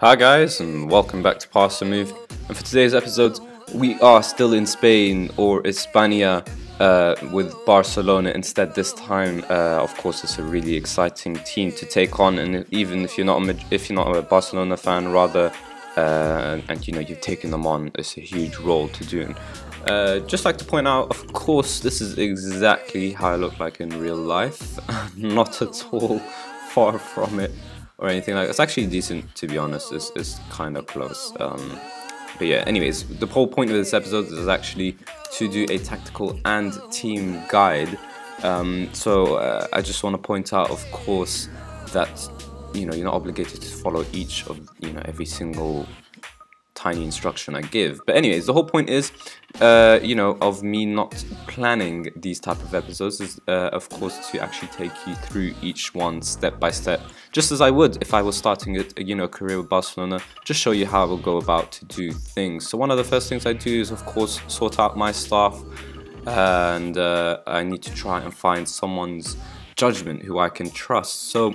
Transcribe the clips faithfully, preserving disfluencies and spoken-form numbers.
Hi guys, and welcome back to Pass the Move. And for today's episode, we are still in Spain, or España, uh, with Barcelona instead this time. Uh, of course, it's a really exciting team to take on, and even if you're not a, if you're not a Barcelona fan, rather, uh, and you know you've taken them on, it's a huge role to do. Uh, just like to point out, of course, this is exactly how I look like in real life. Not at all, far from it. Or anything like that. It's actually decent, to be honest. It's, it's kind of close. Um, but yeah, anyways, the whole point of this episode is actually to do a tactical and team guide. Um, so uh, I just want to point out, of course, that you know you're not obligated to follow each of you know every single tiny instruction I give. But anyways, the whole point is, uh, you know, of me not planning these type of episodes is, uh, of course, to actually take you through each one step by step, just as I would if I was starting a, you know, career with Barcelona, just show you how I will go about to do things. So one of the first things I do is, of course, sort out my staff, and uh, I need to try and find someone's judgment who I can trust. So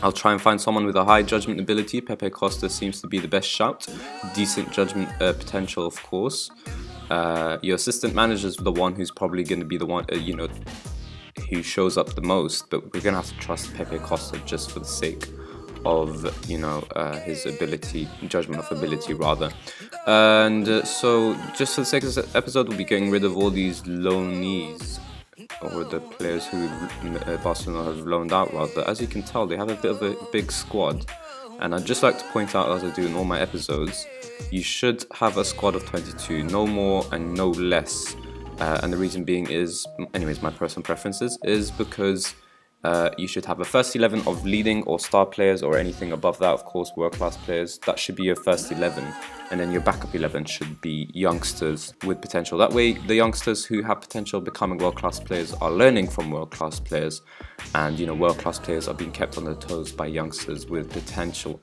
I'll try and find someone with a high judgment ability. Pepe Costa seems to be the best shout. Decent judgment uh, potential, of course. Uh, your assistant manager is the one who's probably going to be the one, uh, you know, who shows up the most. But we're going to have to trust Pepe Costa just for the sake of, you know, uh, his ability, judgment of ability, rather. And uh, so, just for the sake of this episode, we'll be getting rid of all these loanees, or the players who Barcelona have loaned out, rather. As you can tell, they have a bit of a big squad, and I'd just like to point out, as I do in all my episodes, you should have a squad of twenty-two, no more and no less, uh, and the reason being is, anyways, my personal preferences, is because uh, you should have a first eleven of leading or star players, or anything above that, of course, world-class players. That should be your first eleven, and then your backup eleven should be youngsters with potential. That way, the youngsters who have potential becoming world-class players are learning from world-class players, and you know, world-class players are being kept on their toes by youngsters with potential.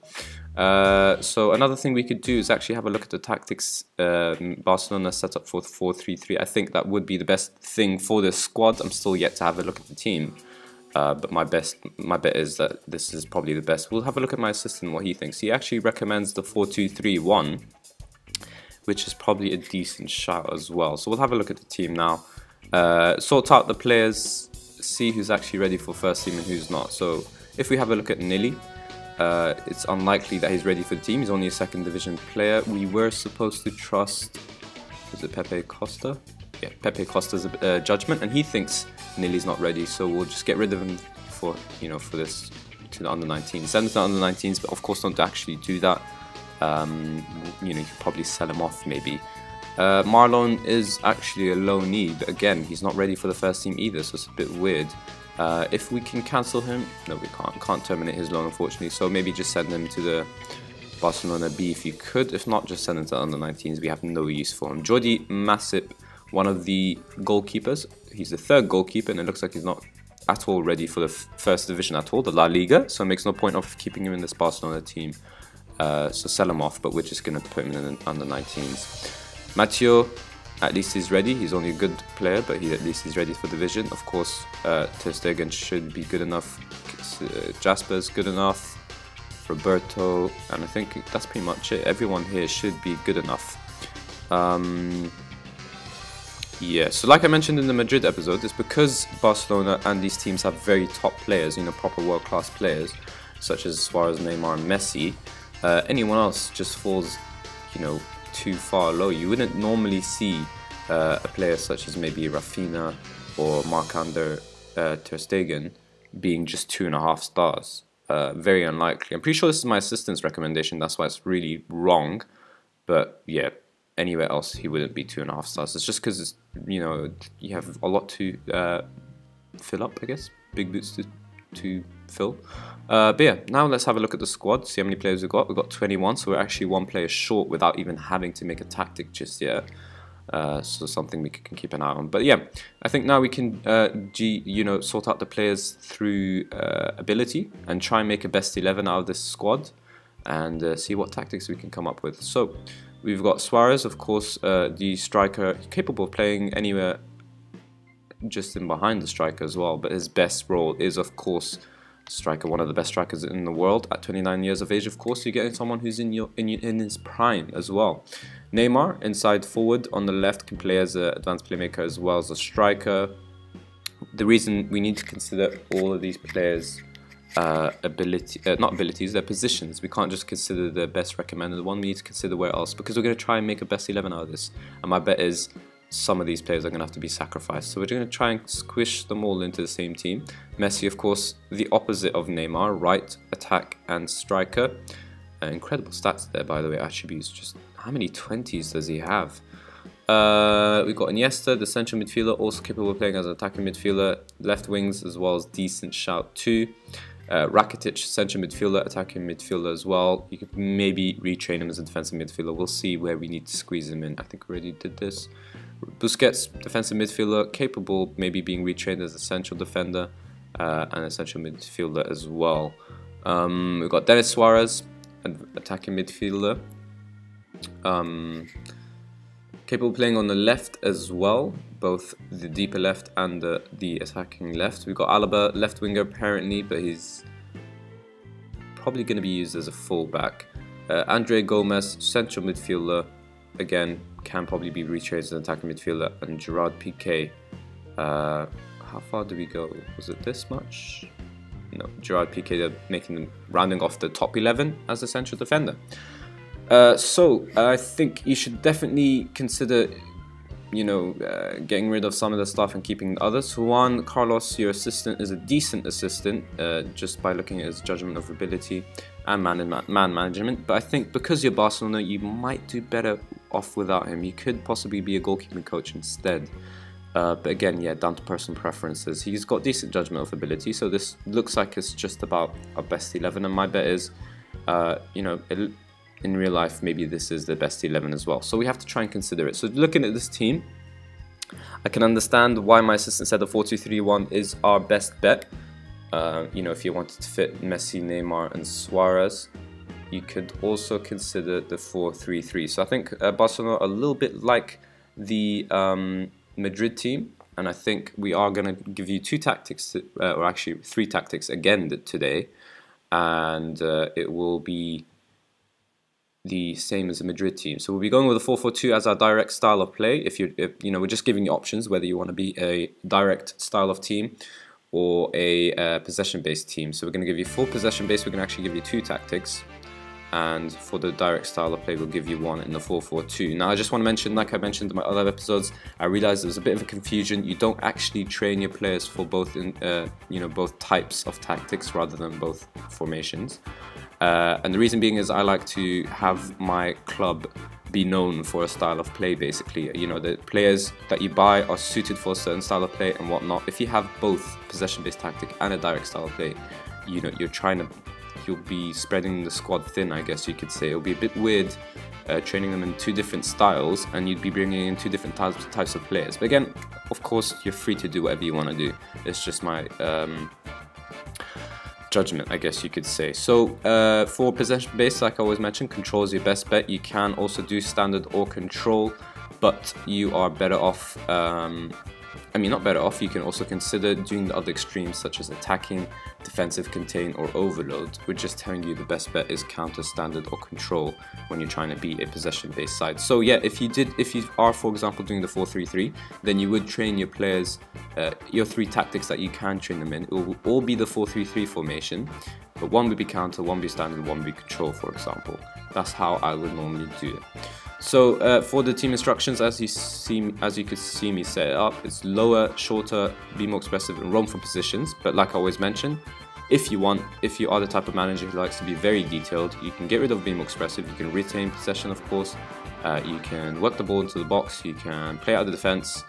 Uh, so another thing we could do is actually have a look at the tactics um, Barcelona set up for four three three. I think that would be the best thing for this squad. I'm still yet to have a look at the team. Uh, but my best, my bet is that this is probably the best. We'll have a look at my assistant, what he thinks. He actually recommends the four two three one, which is probably a decent shout as well. So we'll have a look at the team now. Uh, sort out the players, see who's actually ready for first team and who's not. So if we have a look at Nilly, uh, it's unlikely that he's ready for the team. He's only a second division player. We were supposed to trust, was it Pepe Costa? Yeah, Pepe Costa's uh, judgment, and he thinks Nilly's not ready, so we'll just get rid of him for you know for this to the under nineteens. Send him to the under nineteens, but of course don't actually do that. Um, you know, you could probably sell him off maybe. Uh, Marlon is actually a loanee, but again, he's not ready for the first team either, so it's a bit weird. Uh, if we can cancel him, no, we can't. Can't terminate his loan, unfortunately. So maybe just send him to the Barcelona B if you could. If not, just send him to the under nineteens. We have no use for him. Jordi Masip, one of the goalkeepers, he's the third goalkeeper, and it looks like he's not at all ready for the first division at all, the La Liga, so it makes no point of keeping him in this Barcelona team, uh, so sell him off, but we're just going to put him in the under nineteens. Mathieu, at least he's ready, he's only a good player, but he at least is ready for division. Of course, uh, Ter Stegen should be good enough, uh, Jasper's good enough, Roberto, and I think that's pretty much it. Everyone here should be good enough. Um... Yeah, so like I mentioned in the Madrid episode, it's because Barcelona and these teams have very top players, you know, proper world-class players, such as Suarez, Neymar, and Messi. Uh, anyone else just falls, you know, too far low. You wouldn't normally see uh, a player such as maybe Rafinha or Marc-Andre uh, Ter Stegen being just two and a half stars. Uh, very unlikely. I'm pretty sure this is my assistant's recommendation, that's why it's really wrong, but yeah. Anywhere else he wouldn't be two and a half stars. It's just because it's you know you have a lot to uh, fill up, I guess, big boots to to fill. Uh, but yeah, now let's have a look at the squad. See how many players we got. We've got twenty-one, so we're actually one player short without even having to make a tactic just yet. Uh, so something we can keep an eye on. But yeah, I think now we can uh, g you know sort out the players through uh, ability and try and make a best eleven out of this squad and uh, see what tactics we can come up with. So. We've got Suarez, of course, uh, the striker, capable of playing anywhere just in behind the striker as well, but his best role is, of course, Striker, one of the best strikers in the world. At twenty-nine years of age, of course, you're getting someone who's in your in, in his prime as well. Neymar, inside forward on the left, can play as an advanced playmaker as well as a striker. The reason we need to consider all of these players' uh, ability, uh, not abilities, their positions. We can't just consider the best recommended one. We need to consider where else, because we're going to try and make a best eleven out of this. And my bet is some of these players are going to have to be sacrificed. So we're going to try and squish them all into the same team. Messi, of course, the opposite of Neymar, right attack and striker. Uh, incredible stats there, by the way. Attributes, just how many twenties does he have? Uh, we've got Iniesta, the central midfielder, also capable of playing as an attacking midfielder. Left wings as well as decent shout too. Uh, Rakitic, central midfielder, attacking midfielder as well. You could maybe retrain him as a defensive midfielder. We'll see where we need to squeeze him in. I think we already did this. Busquets, defensive midfielder, capable maybe being retrained as a central defender uh, and a central midfielder as well. Um, we've got Dennis Suarez, an attacking midfielder. Um, capable of playing on the left as well, both the deeper left and the, the attacking left. We've got Alba, left winger apparently, but he's probably going to be used as a fullback. Uh, Andre Gomez, central midfielder, again, can probably be retrained as an attacking midfielder. And Gerard Piqué, uh, how far do we go? Was it this much? No, Gerard Piqué, they're making them, rounding off the top eleven as a central defender. Uh, so uh, I think you should definitely consider, you know, uh, getting rid of some of the stuff and keeping the others. Juan Carlos, your assistant, is a decent assistant uh, just by looking at his judgment of ability and man, man, man management. But I think because you're Barcelona, you might do better off without him. You could possibly be a goalkeeping coach instead. Uh, but again, yeah, down to personal preferences. He's got decent judgment of ability, so this looks like it's just about our best eleven. And my bet is, uh, you know, it, in real life, maybe this is the best eleven as well. So we have to try and consider it. So looking at this team, I can understand why my assistant said the four two three one is our best bet. Uh, you know, if you wanted to fit Messi, Neymar, and Suarez, you could also consider the four three three. So I think uh, Barcelona are a little bit like the um, Madrid team. And I think we are going to give you two tactics, to, uh, or actually three tactics again today. And uh, it will be the same as the Madrid team. So we'll be going with a four four two as our direct style of play. If you if, you know, we're just giving you options whether you want to be a direct style of team or a uh, possession-based team. So we're going to give you full possession-based. We're going to actually give you two tactics, and for the direct style of play, we'll give you one in the four four two. Now, I just want to mention, like I mentioned in my other episodes, I realized there was a bit of a confusion. You don't actually train your players for both, in, uh, you know, both types of tactics rather than both formations. Uh, and the reason being is I like to have my club be known for a style of play, basically. You know, the players that you buy are suited for a certain style of play and whatnot. If you have both possession-based tactic and a direct style of play, you know, you're trying to, you'll be spreading the squad thin, I guess you could say. It'll be a bit weird uh, training them in two different styles, and you'd be bringing in two different types, types of players. But again, of course, you're free to do whatever you want to do. It's just my Um, judgment, I guess you could say. So uh, for possession base, like I always mentioned, control is your best bet. You can also do standard or control, but you are better off, um, I mean not better off, you can also consider doing the other extremes such as attacking, defensive, contain or overload. We're just telling you the best bet is counter, standard or control when you're trying to be a possession based side. So yeah, if you did, if you are for example doing the four three three, then you would train your players, uh, your three tactics that you can train them in. It will all be the four three three formation, but one would be counter, one would be standard, one would be control, for example. That's how I would normally do it. So uh, for the team instructions, as you see, as you could see me set it up, it's lower, shorter, be more expressive and roam for positions. But like I always mention, if you want, if you are the type of manager who likes to be very detailed, you can get rid of being more expressive, you can retain possession of course, uh, you can work the ball into the box, you can play out of the defense,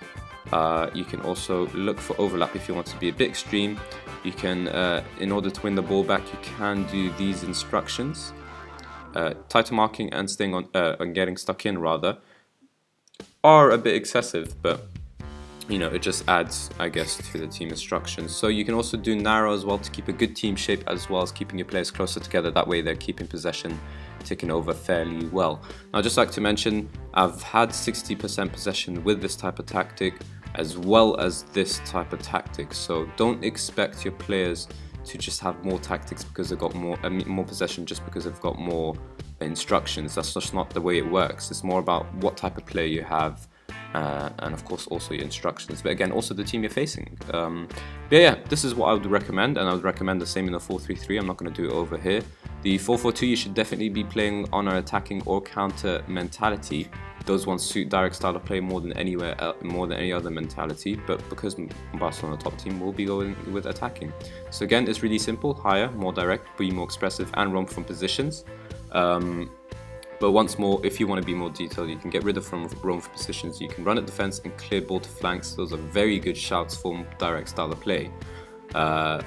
uh, you can also look for overlap if you want to be a bit extreme. You can, uh, in order to win the ball back, you can do these instructions. Uh, title marking and staying on uh, and getting stuck in rather are a bit excessive, but you know, it just adds, I guess, to the team instructions. So you can also do narrow as well to keep a good team shape, as well as keeping your players closer together. That way they're keeping possession, taking over fairly well. Now, I'd just like to mention, I've had sixty percent possession with this type of tactic as well as this type of tactic, so don't expect your players to just have more tactics because they've got more uh, more possession, just because they've got more instructions. That's just not the way it works. It's more about what type of player you have, uh, and of course also your instructions, but again also the team you're facing. Um, but yeah, this is what I would recommend, and I would recommend the same in the four three three. I'm not going to do it over here. The four four two, you should definitely be playing on an attacking or counter mentality. Those ones suit direct style of play more than anywhere, uh, more than any other mentality. But because Barcelona top team, will be going with attacking. So again, it's really simple: higher, more direct, be more expressive, and run from positions. Um, but once more, if you want to be more detailed, you can get rid of from run from positions. You can run at defense and clear ball to flanks. Those are very good shouts for direct style of play. Uh,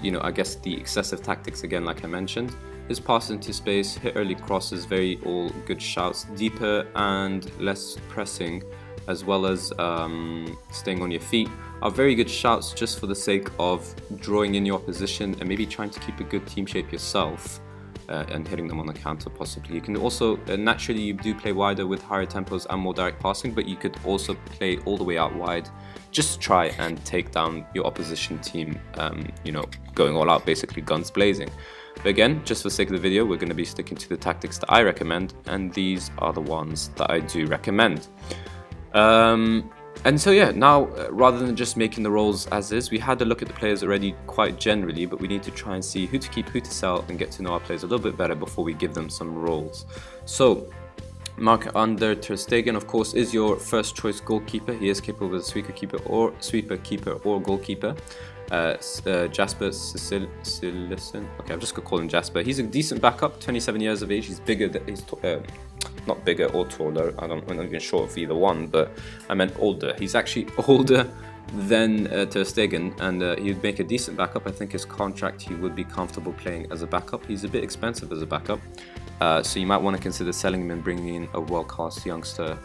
you know, I guess the excessive tactics again, like I mentioned. His pass into space, hit early crosses, very all good shouts, deeper and less pressing, as well as um, staying on your feet, are very good shouts just for the sake of drawing in your opposition and maybe trying to keep a good team shape yourself, uh, and hitting them on the counter possibly. You can also, uh, naturally you do play wider with higher tempos and more direct passing, but you could also play all the way out wide, just try and take down your opposition team, um, you know, going all out, basically guns blazing. But again, just for the sake of the video, we're going to be sticking to the tactics that I recommend, and these are the ones that I do recommend. Um, and so yeah, now rather than just making the roles as is, we had a look at the players already quite generally, but we need to try and see who to keep, who to sell, and get to know our players a little bit better before we give them some roles. So Marc-Andre ter Stegen, of course, is your first choice goalkeeper. He is capable of a sweeper keeper or sweeper keeper or goalkeeper. Uh, uh, Jasper Sillison. Okay, I'm just gonna call him Jasper. He's a decent backup. twenty-seven years of age. He's bigger. Than, he's uh, not bigger or taller. I don't, I'm not even sure of either one. But I meant older. He's actually older than uh, Ter Stegen, and uh, he'd make a decent backup. I think his contract, he would be comfortable playing as a backup. He's a bit expensive as a backup, uh, so you might want to consider selling him and bringing in a world-class youngster.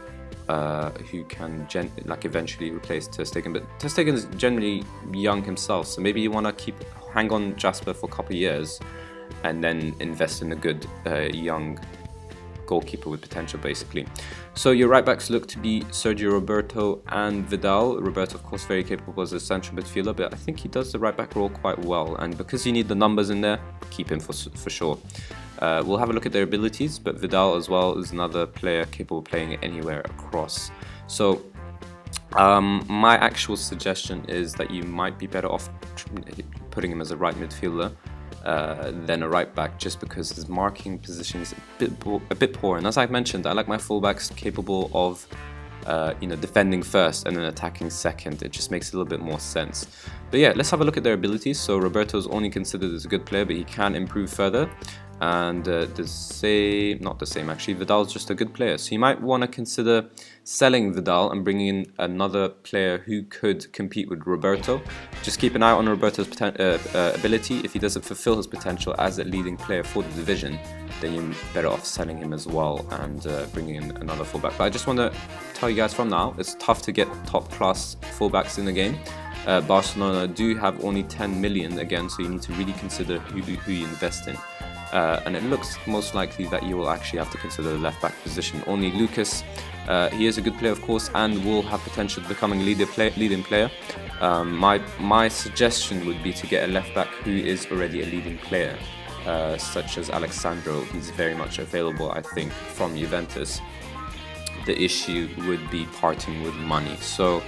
Uh, who can gen like eventually replace Ter Stegen, but Ter Stegen is generally young himself, so maybe you want to keep hang on Jasper for a couple of years, and then invest in a good uh, young goalkeeper with potential, basically. So your right backs look to be Sergio Roberto and Vidal. Roberto, of course, very capable as a central midfielder, but I think he does the right back role quite well, and because you need the numbers in there, keep him for for sure. Uh, we'll have a look at their abilities, but Vidal as well is another player capable of playing anywhere across. So um, my actual suggestion is that you might be better off putting him as a right midfielder uh, than a right back, just because his marking position is a bit, poor, a bit poor. And as I mentioned, I like my fullbacks capable of uh, you know, defending first and then attacking second. It just makes a little bit more sense. But yeah, let's have a look at their abilities. So Roberto is only considered as a good player, but he can improve further. And uh, the same, not the same actually, Vidal's just a good player. So you might want to consider selling Vidal and bringing in another player who could compete with Roberto. Just keep an eye on Roberto's poten uh, uh, ability. If he doesn't fulfill his potential as a leading player for the division, then you're better off selling him as well and uh, bringing in another fullback. But I just want to tell you guys from now, it's tough to get top class fullbacks in the game. Uh, Barcelona do have only ten million again, so you need to really consider who, who you invest in. Uh, and it looks most likely that you will actually have to consider the left-back position. Only Lucas, uh, he is a good player of course, and will have potential to becoming a leader play, leading player. Um, my, my suggestion would be to get a left-back who is already a leading player, uh, such as Alexandro. He's very much available, I think, from Juventus. The issue would be parting with money. So,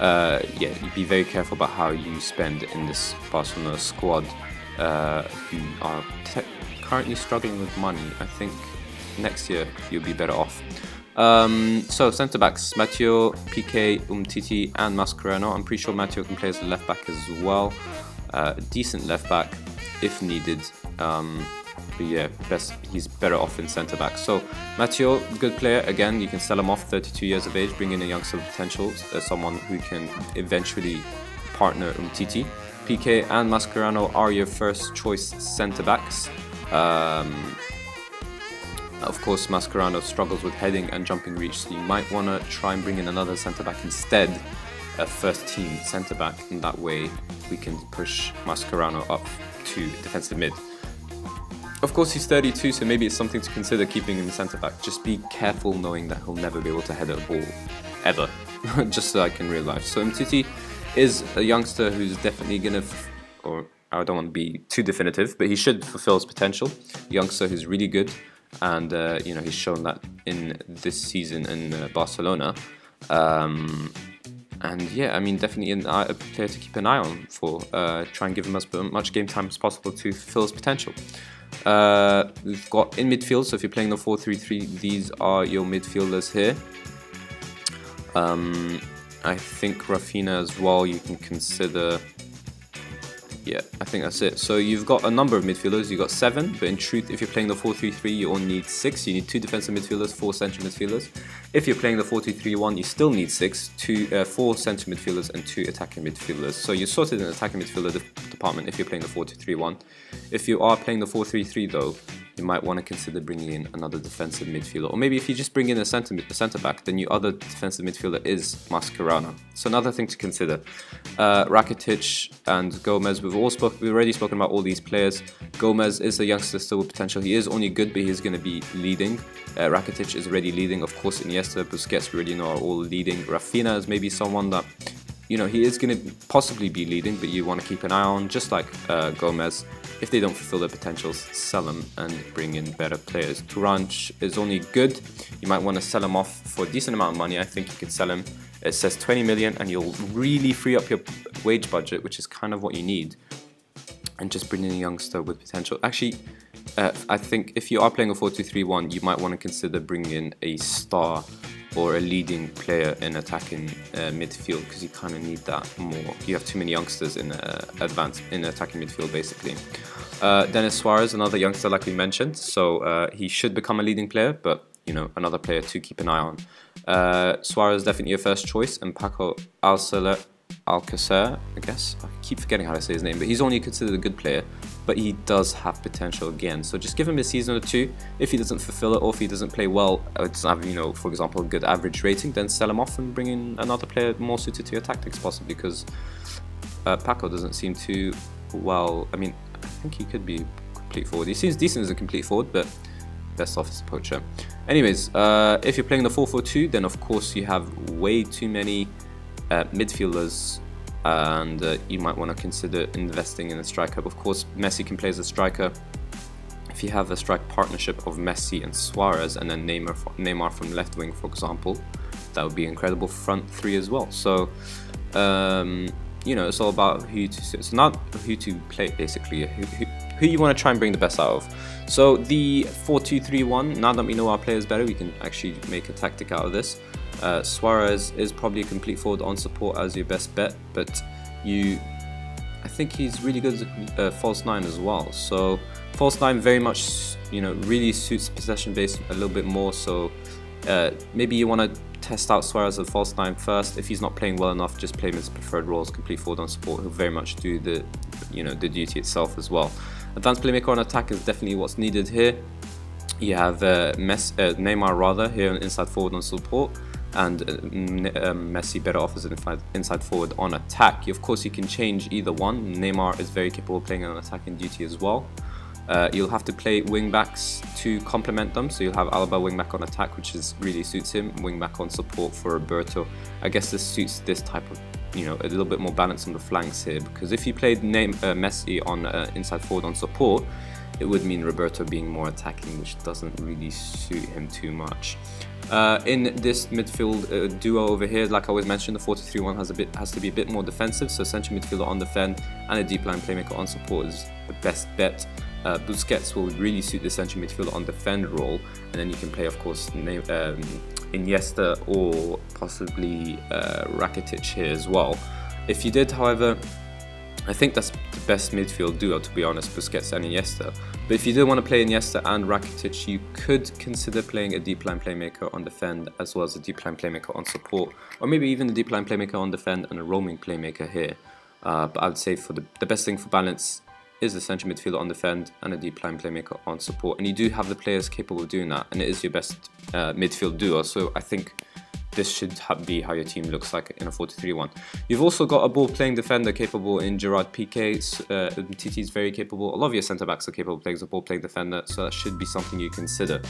uh, yeah, be very careful about how you spend in this Barcelona squad, uh, who are currently struggling with money. I think next year you'll be better off. Um, so centre backs: Mathieu, Piqué, Umtiti, and Mascherano. I'm pretty sure Mathieu can play as a left back as well. Uh, decent left back if needed. Um, but yeah, best he's better off in centre back. So Mathieu, good player. Again, you can sell him off. thirty-two years of age. Bring in a youngster with potential, uh, someone who can eventually partner Umtiti. Piqué and Mascherano are your first choice centre backs. Um, of course, Mascherano struggles with heading and jumping reach, so you might want to try and bring in another centre-back instead, a first-team centre-back, and that way we can push Mascherano up to defensive mid. Of course, he's thirty-two, so maybe it's something to consider keeping him centre-back. Just be careful knowing that he'll never be able to head a ball, ever, just like in real life. So Umtiti is a youngster who's definitely going to, or I don't want to be too definitive, but he should fulfill his potential. Youngster who's really good, and uh, you know, he's shown that in this season in uh, Barcelona. Um, and yeah, I mean, definitely an eye, a player to keep an eye on for. Uh, try and give him as much game time as possible to fulfill his potential. Uh, we've got in midfield, so if you're playing the four three three, these are your midfielders here. Um, I think Rafinha as well, you can consider. Yeah, I think that's it. So you've got a number of midfielders, you've got seven, but in truth, if you're playing the four three three, you only need six. You need two defensive midfielders, four central midfielders. If you're playing the four two three one, you still need six, two, uh, four central midfielders and two attacking midfielders. So you're sorted in the attacking midfielder de department if you're playing the four two three one. If you are playing the four three three though, you might want to consider bringing in another defensive midfielder. Or maybe if you just bring in a centre a centre back, then your other defensive midfielder is Mascherano. So another thing to consider. Uh, Rakitic and Gomez, we've, all spoke, we've already spoken about all these players. Gomez is a youngster still with potential. He is only good, but he's going to be leading. Uh, Rakitic is already leading. Of course, Iniesta, Busquets, we already know are all leading. Rafinha is maybe someone that, you know, he is going to possibly be leading, but you want to keep an eye on, just like uh, Gomez. If they don't fulfill their potentials, sell them and bring in better players. Turan is only good. You might want to sell him off for a decent amount of money. I think you could sell him. It says twenty million, and you'll really free up your wage budget, which is kind of what you need. And just bring in a youngster with potential. Actually, uh, I think if you are playing a four two three one, you might want to consider bringing in a star or a leading player in attacking uh, midfield, because you kind of need that more. You have too many youngsters in uh, advance in attacking midfield, basically. Uh, Dennis Suarez, another youngster like we mentioned, so uh, he should become a leading player, but you know, another player to keep an eye on. Uh, Suarez definitely your first choice, and Paco Alcácer, Alcácer, I guess I keep forgetting how to say his name, but he's only considered a good player, but he does have potential again. So just give him a season or two. If he doesn't fulfill it, or if he doesn't play well, or doesn't have, you know, for example, a good average rating, then sell him off and bring in another player more suited to your tactics, possibly, because uh, Paco doesn't seem too well. I mean, I think he could be complete forward. He seems decent as a complete forward, but best off as a poacher. Anyways, uh, if you're playing the four four two, then of course you have way too many Uh, midfielders, and uh, you might want to consider investing in a striker. Of course, Messi can play as a striker. If you have a strike partnership of Messi and Suarez, and then Neymar, Neymar from left wing, for example, that would be incredible front three as well. So, um, you know, it's all about who to. It's not who to play, basically. Who, who, who you want to try and bring the best out of. So the four two three one. Now that we know our players better, we can actually make a tactic out of this. Uh, Suarez is probably a complete forward on support as your best bet, but you, I think he's really good at uh, false nine as well. So false nine very much, you know, really suits possession based a little bit more. So uh, maybe you want to test out Suarez at false nine first. If he's not playing well enough, just play him as preferred roles, complete forward on support. He'll very much do the, you know, the duty itself as well. Advanced playmaker on attack is definitely what's needed here. You have uh, Messi, uh, Neymar rather here on inside forward on support, and uh, Messi better off as an inside forward on attack. Of course, you can change either one. Neymar is very capable of playing on attacking duty as well. Uh, you'll have to play wing backs to complement them, so you'll have Alba wing back on attack, which is really suits him. Wing back on support for Roberto. I guess this suits this type of, you know, a little bit more balance on the flanks here, because if you played name, uh, Messi on uh, inside forward on support, it would mean Roberto being more attacking, which doesn't really suit him too much. Uh, in this midfield uh, duo over here, like I always mentioned, the four two three one has a bit has to be a bit more defensive. So central midfielder on defend and a deep line playmaker on support is the best bet. Uh, Busquets will really suit the central midfielder on defend role, and then you can play, of course, name, um, Iniesta or possibly uh, Rakitic here as well. If you did, however, I think that's the best midfield duo, to be honest, Busquets and Iniesta. But if you do want to play Iniesta and Rakitic, you could consider playing a deep line playmaker on defend as well as a deep line playmaker on support, or maybe even a deep line playmaker on defend and a roaming playmaker here. Uh, but I would say for the, the best thing for balance is a central midfielder on defend and a deep line playmaker on support, and you do have the players capable of doing that, and it is your best uh, midfield duo. So I think this should be how your team looks like in a four two three one. You've also got a ball-playing defender capable in Gerard Piqué. Uh, Umtiti is very capable. A lot of your centre-backs are capable of playing as a ball-playing defender, so that should be something you consider.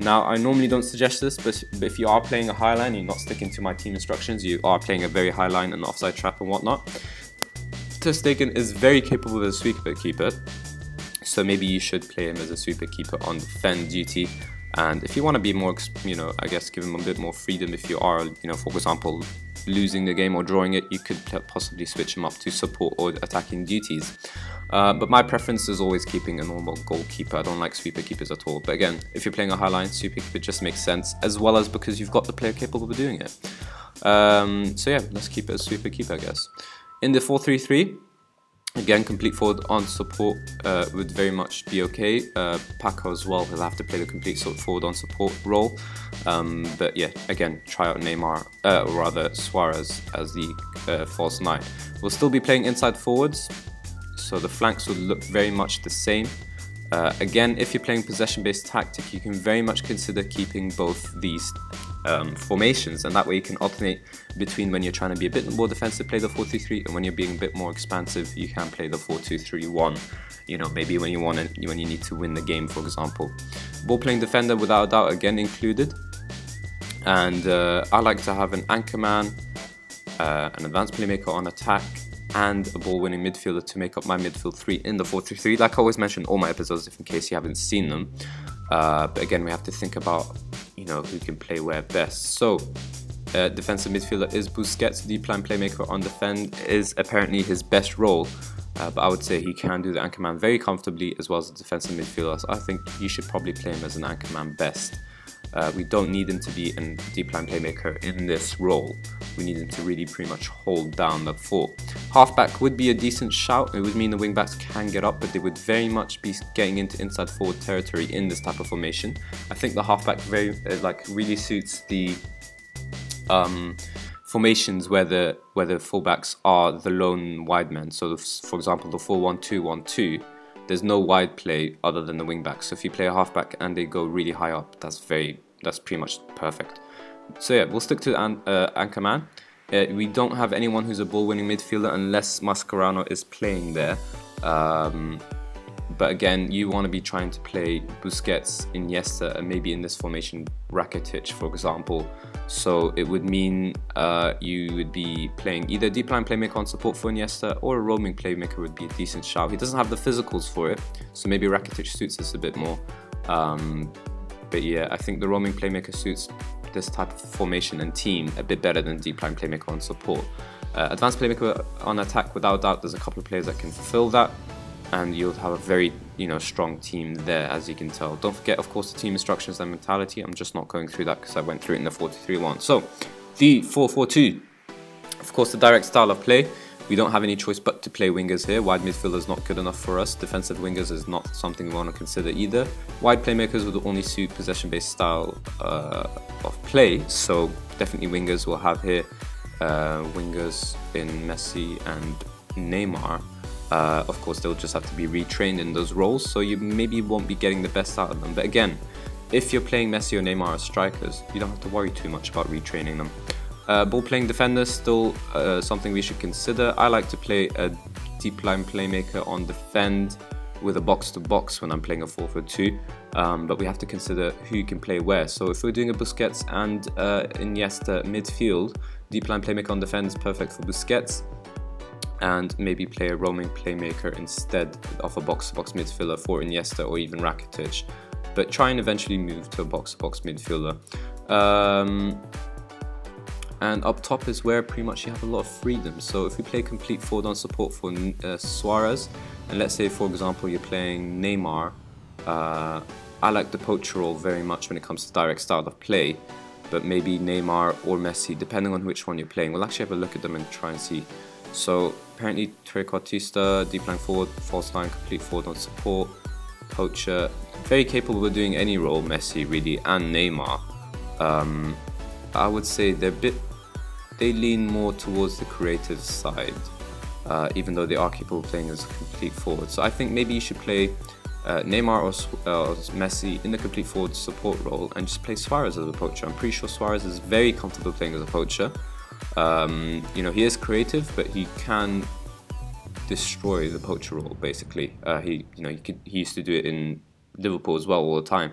Now, I normally don't suggest this, but if you are playing a high line, you're not sticking to my team instructions, you are playing a very high line and offside trap and whatnot, Ter Stegen is very capable as a sweeper keeper, so maybe you should play him as a sweeper keeper on defend duty. And if you want to be more, you know, I guess give him a bit more freedom, if you are, you know, for example, losing the game or drawing it, you could possibly switch him up to support or attacking duties. Uh, but my preference is always keeping a normal goalkeeper. I don't like sweeper keepers at all. But again, if you're playing a high line, sweeper keeper just makes sense, as well as because you've got the player capable of doing it. Um, so yeah, let's keep it as sweeper keeper, I guess. In the four three three, again, complete forward on support uh, would very much be okay. Uh, Paco as well, he'll have to play the complete sort of forward on support role. Um, but yeah, again, try out Neymar, uh, or rather Suarez as the uh, false nine. We'll still be playing inside forwards, so the flanks would look very much the same. Uh, again, if you're playing possession-based tactic, you can very much consider keeping both these Um, formations, and that way you can alternate between when you're trying to be a bit more defensive, play the four three three, and when you're being a bit more expansive, you can play the four two three one. You know, maybe when you want to, when you need to win the game, for example. Ball playing defender, without a doubt, again included. And uh, I like to have an anchor man, uh, an advanced playmaker on attack, and a ball-winning midfielder to make up my midfield three in the four three three. Like I always mention in all my episodes, if in case you haven't seen them. Uh, but again, we have to think about, you know, who can play where best. So, uh, defensive midfielder is Busquets. Deep line playmaker on defend is apparently his best role. Uh, but I would say he can do the anchorman very comfortably, as well as the defensive midfielder. So I think you should probably play him as an anchorman best. Uh, we don't need him to be a deep line playmaker in this role. We need him to really pretty much hold down the four. Halfback would be a decent shout. It would mean the wingbacks can get up, but they would very much be getting into inside forward territory in this type of formation. I think the halfback very uh, like really suits the um, formations where the where the fullbacks are the lone wide men. So the, for example, the four one two one two. There's no wide play other than the wingbacks. So if you play a halfback and they go really high up, that's very. That's pretty much perfect. So yeah, we'll stick to the an uh, anchor man. Uh, we don't have anyone who's a ball-winning midfielder unless Mascherano is playing there. Um, but again, you want to be trying to play Busquets, Iniesta, and maybe in this formation Rakitic, for example. So it would mean uh, you would be playing either deep line playmaker on support for Iniesta, or a roaming playmaker would be a decent shout. He doesn't have the physicals for it, so maybe Rakitic suits us a bit more. Um, But yeah, I think the roaming playmaker suits this type of formation and team a bit better than deep line playmaker on support. Uh, advanced playmaker on attack, without doubt, there's a couple of players that can fulfill that, and you'll have a very, you know, strong team there, as you can tell. Don't forget, of course, the team instructions and mentality. I'm just not going through that because I went through it in the four three three one. So, the four four two, of course, the direct style of play. We don't have any choice but to play wingers here. Wide midfielder is not good enough for us. Defensive wingers is not something we want to consider either. Wide playmakers would only suit possession-based style uh, of play. So definitely wingers we'll have here. Uh, wingers in Messi and Neymar. Uh, of course, they'll just have to be retrained in those roles. So you maybe won't be getting the best out of them. But again, if you're playing Messi or Neymar as strikers, you don't have to worry too much about retraining them. Uh, ball playing defender, still uh, something we should consider. I like to play a deep line playmaker on defend with a box to box when I'm playing a four four two, um, but we have to consider who can play where. So if we're doing a Busquets and uh, Iniesta midfield, deep line playmaker on defend is perfect for Busquets, and maybe play a roaming playmaker instead of a box to box midfielder for Iniesta or even Rakitic, but try and eventually move to a box to box midfielder. Um, And up top is where pretty much you have a lot of freedom. So if we play complete forward on support for uh, Suarez, and let's say, for example, you're playing Neymar, uh, I like the poacher role very much when it comes to direct style of play, but maybe Neymar or Messi, depending on which one you're playing. We'll actually have a look at them and try and see. So apparently trequartista, deep line forward, false nine, complete forward on support, poacher, very capable of doing any role, Messi really, and Neymar. Um, I would say they're a bit, they lean more towards the creative side, uh, even though they are capable of playing as a complete forward. So I think maybe you should play uh, Neymar or uh, Messi in the complete forward support role and just play Suarez as a poacher. I'm pretty sure Suarez is very comfortable playing as a poacher. Um, you know, he is creative, but he can destroy the poacher role, basically. Uh, he, you know, he, could, he used to do it in Liverpool as well all the time.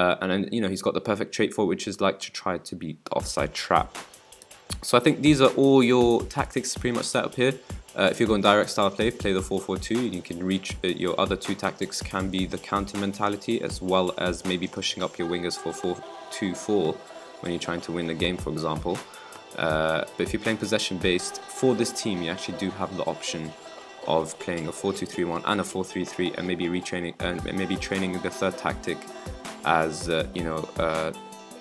Uh, and then, you know, he's got the perfect trait for it, which is like to try to beat the offside trap. So I think these are all your tactics pretty much set up here. Uh, if you're going direct style play, play the four four two. You can reach uh, your other two tactics can be the counter mentality, as well as maybe pushing up your wingers for four two four when you're trying to win the game, for example. Uh, but if you're playing possession based, for this team you actually do have the option of playing a four two three one and a four three three, and maybe retraining and uh, maybe training the third tactic as uh, you know uh,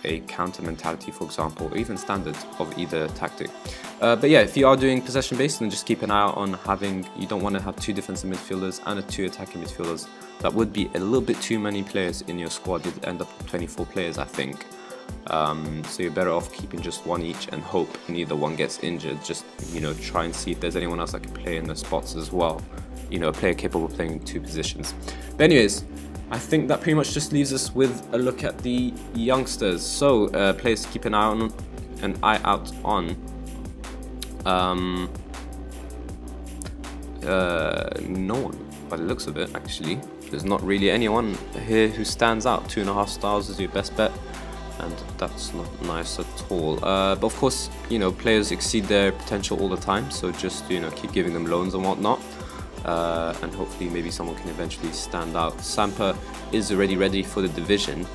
a counter mentality, for example, or even standard of either tactic. Uh, but yeah, if you are doing possession based, then just keep an eye out on having, you don't want to have two defensive midfielders and a two attacking midfielders. That would be a little bit too many players in your squad. You'd end up with twenty-four players, I think. Um, so you're better off keeping just one each and hope neither one gets injured. Just, you know, try and see if there's anyone else that can play in the spots as well. You know, a player capable of playing two positions. But anyways, I think that pretty much just leaves us with a look at the youngsters. So uh, players to keep an eye on, an eye out on. Um, uh, no one, by the looks of it. Actually, there's not really anyone here who stands out. Two and a half stars is your best bet, and that's not nice at all. Uh, but of course, you know, players exceed their potential all the time, so just, you know, keep giving them loans and whatnot. Uh, and hopefully maybe someone can eventually stand out. Sampa is already ready for the division.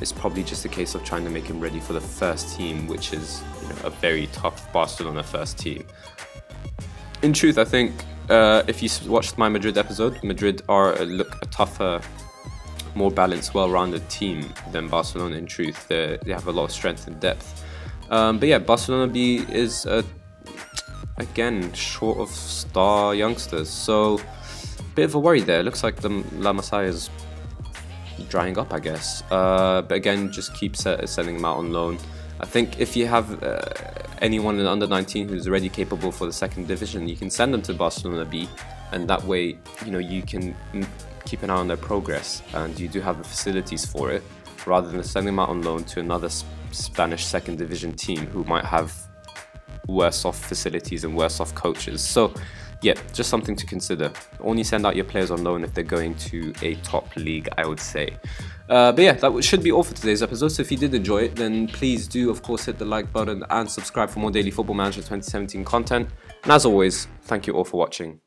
It's probably just a case of trying to make him ready for the first team, which is, you know, a very tough Barcelona first team. In truth, I think uh, if you watched my Madrid episode, Madrid are a, look, a tougher, more balanced, well-rounded team than Barcelona in truth. They're, they have a lot of strength and depth. Um, but yeah, Barcelona B is a Again, short of star youngsters, so bit of a worry there. Looks like the La Masia is drying up, I guess. Uh, but again, just keep set, sending them out on loan. I think if you have uh, anyone in under nineteen who's already capable for the second division, you can send them to Barcelona B, and that way, you know, you can keep an eye on their progress, and you do have the facilities for it, rather than sending them out on loan to another sp Spanish second division team who might have worse off facilities and worse off coaches. So yeah, just something to consider. Only send out your players on loan if they're going to a top league, I would say. Uh, but yeah, that should be all for today's episode. So if you did enjoy it, then please do, of course, hit the like button and subscribe for more daily Football Manager twenty seventeen content. And as always, thank you all for watching.